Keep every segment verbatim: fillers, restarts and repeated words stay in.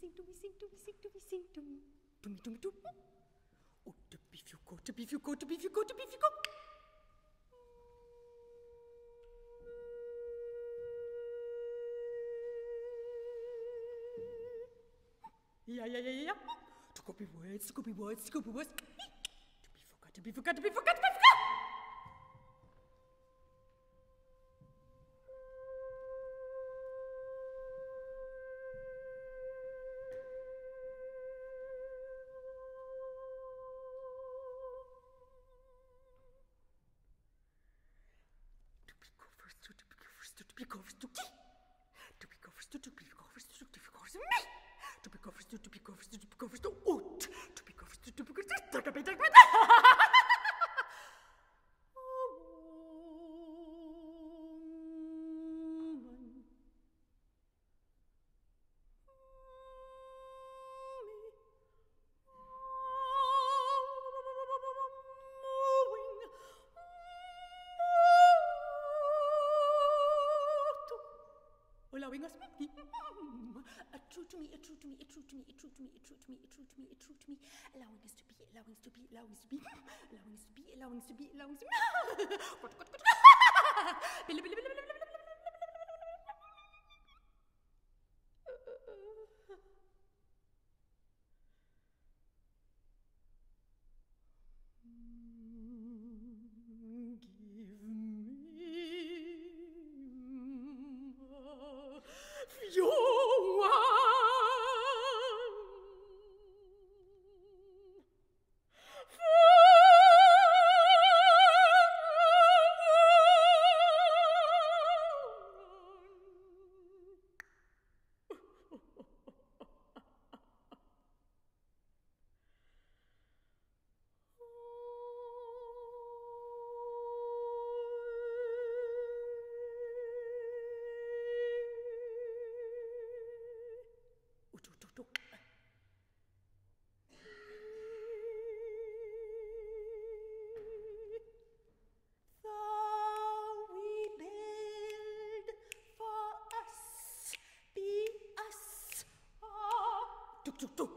sing to me, sing to me, sing to me, sing to me. To me, to me, to me. Oh, to beef you go, to beef you go, to beef you go, to beef you go. Yeah, yeah, yeah, yeah. To copy words, to copy words, to copy words. To be forgot, to be forgot, to be forgot, to be forgot. Allowing us a true to me, a true to me, a true to me, a true to me, a true to me, a true to me, a true to me, allowing us to be, allowing us to be, allowing us to be, allowing us to be, allowing us to be, allowing us to be. Tuk tuk.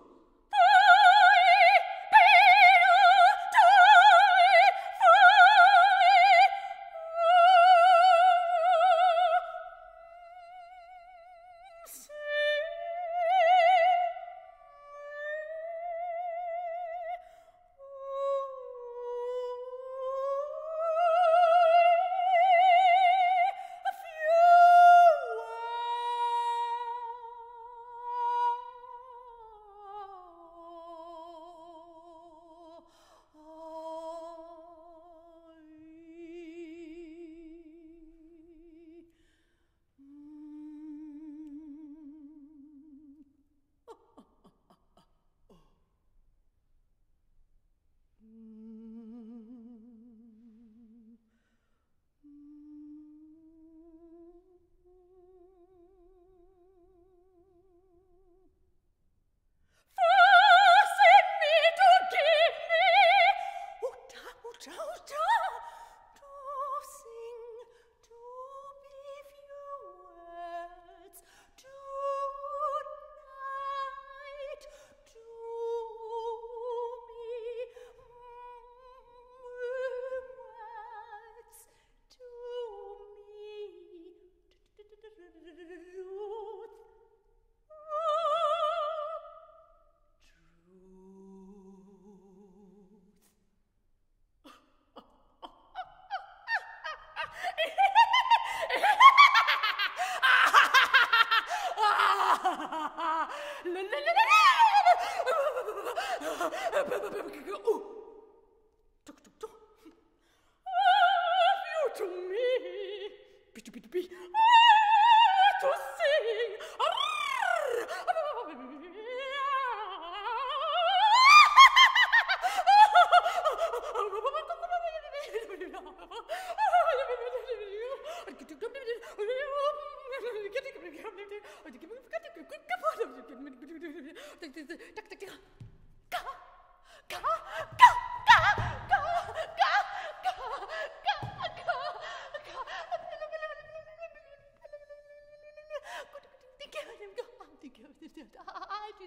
I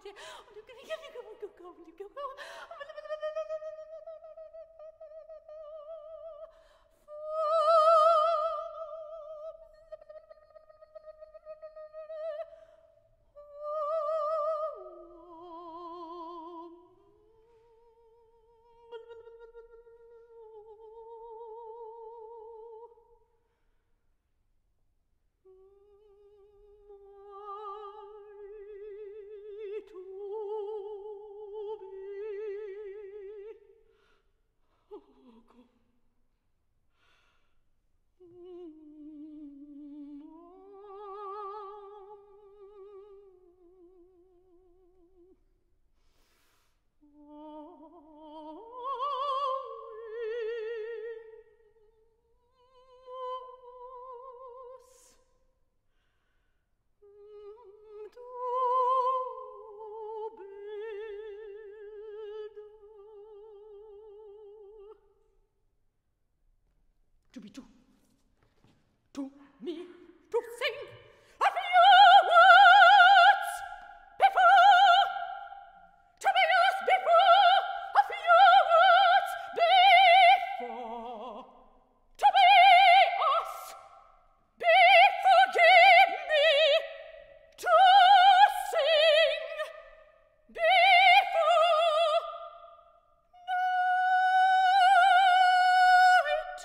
to be true. To me, to sing of youths before, to be youth before, of youths before, to be us, be forgive me, to sing before night.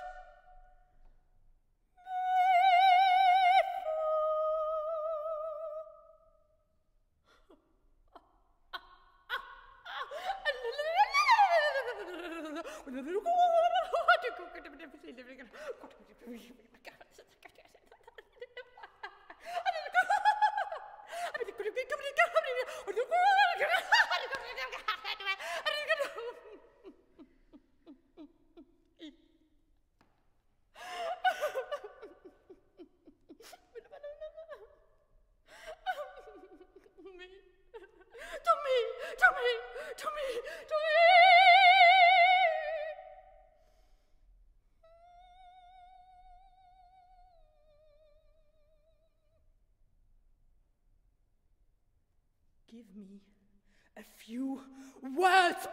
Give me a few words.